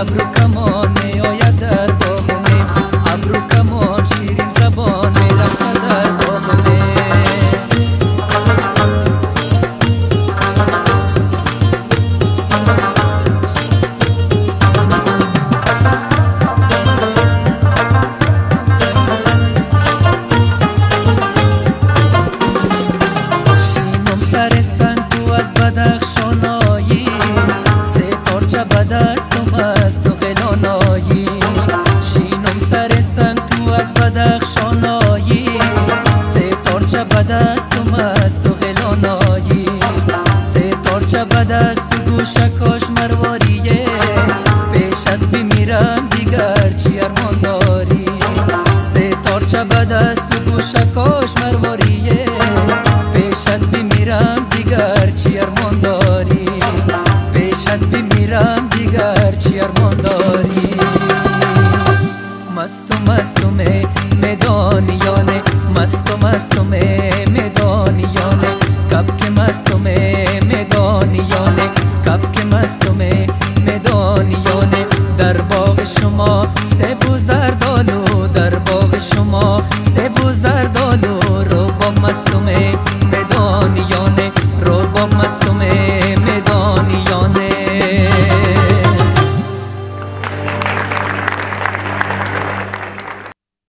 ابرو